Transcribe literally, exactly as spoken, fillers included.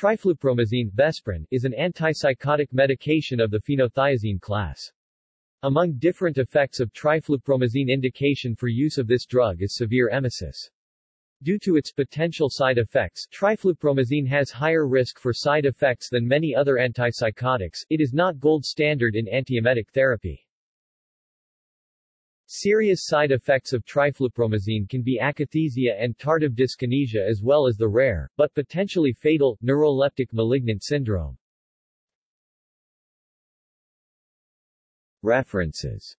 Triflupromazine, Vesprin, is an antipsychotic medication of the phenothiazine class. Among different effects of triflupromazine, indication for use of this drug is severe emesis. Due to its potential side effects, triflupromazine has higher risk for side effects than many other antipsychotics. It is not gold standard in antiemetic therapy. Serious side effects of triflupromazine can be akathisia and tardive dyskinesia, as well as the rare, but potentially fatal, neuroleptic malignant syndrome. References.